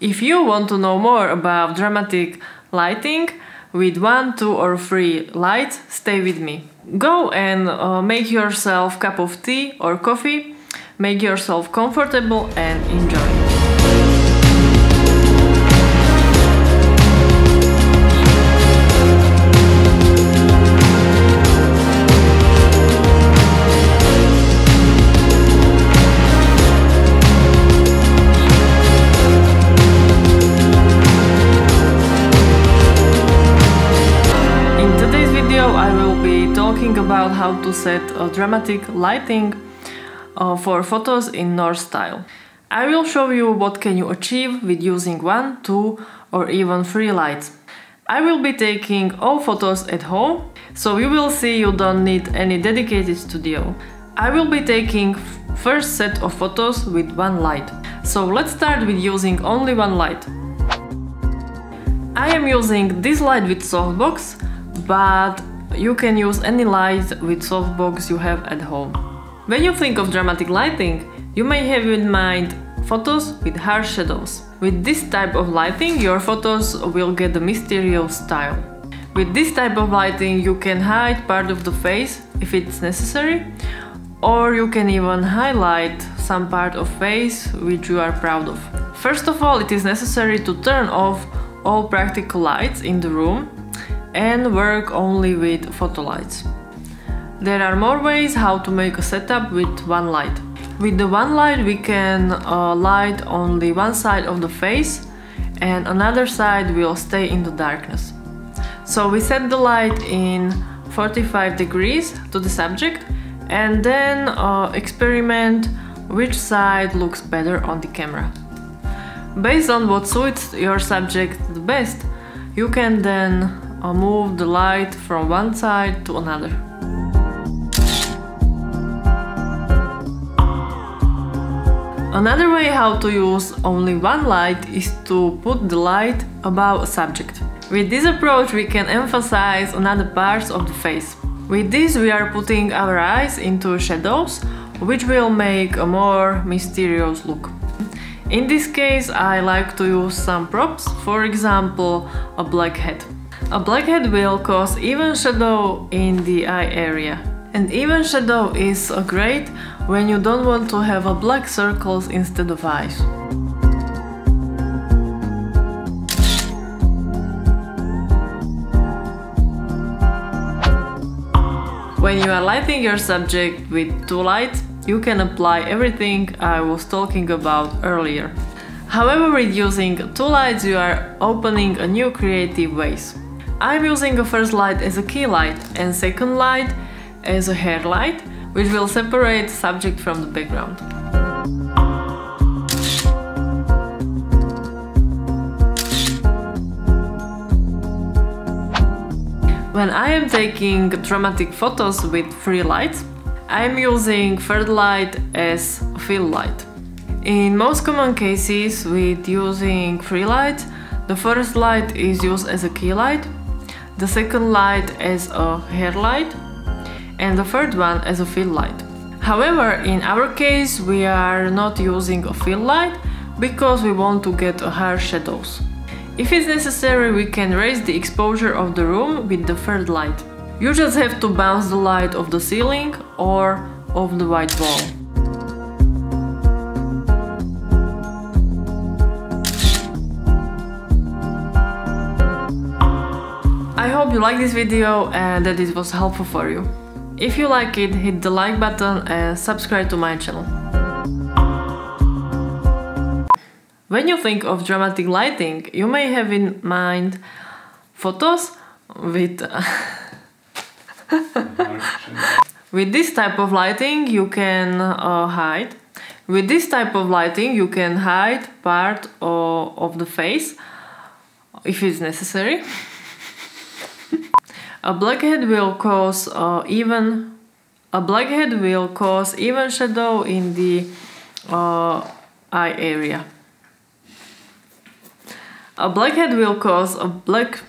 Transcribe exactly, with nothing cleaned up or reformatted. If you want to know more about dramatic lighting with one, two or three lights, stay with me. Go and uh, make yourself a cup of tea or coffee, make yourself comfortable and enjoy. About how to set uh, dramatic lighting uh, for photos in Norse style. I will show you what can you achieve with using one, two or even three lights. I will be taking all photos at home, so you will see you don't need any dedicated studio. I will be taking first set of photos with one light. So let's start with using only one light. I am using this light with softbox, but you can use any light with softbox you have at home. When you think of dramatic lighting, you may have in mind photos with harsh shadows. With this type of lighting, your photos will get a mysterious style. With this type of lighting, you can hide part of the face if it's necessary, or you can even highlight some part of face which you are proud of. First of all, it is necessary to turn off all practical lights in the room and work only with photo lights. There are more ways how to make a setup with one light. With the one light we can uh, light only one side of the face and another side will stay in the darkness. So we set the light in forty-five degrees to the subject and then uh, experiment which side looks better on the camera. Based on what suits your subject the best, you can then I'll move the light from one side to another. Another way how to use only one light is to put the light above a subject. With this approach we can emphasize on other parts of the face. With this we are putting our eyes into shadows, which will make a more mysterious look. In this case I like to use some props, for example a black hat. A blackhead will cause even shadow in the eye area. And even shadow is great when you don't want to have a black circles instead of eyes. When you are lighting your subject with two lights, you can apply everything I was talking about earlier. However, with using two lights you are opening a new creative ways. I'm using the first light as a key light and second light as a hair light, which will separate subject from the background. When I am taking dramatic photos with three lights, I'm using third light as a fill light. In most common cases with using three lights, the first light is used as a key light, the second light as a hair light and the third one as a fill light. However, in our case we are not using a fill light because we want to get harsh shadows. If it's necessary we can raise the exposure of the room with the third light. You just have to bounce the light off the ceiling or off the white wall. I hope you liked this video and that it was helpful for you. If you like it, hit the like button and subscribe to my channel. When you think of dramatic lighting, you may have in mind photos with... With this type of lighting you can uh, hide. With this type of lighting you can hide part of, of the face, if it's necessary. A blackhead will cause uh, even a blackhead will cause even shadow in the uh, eye area. A blackhead will cause a black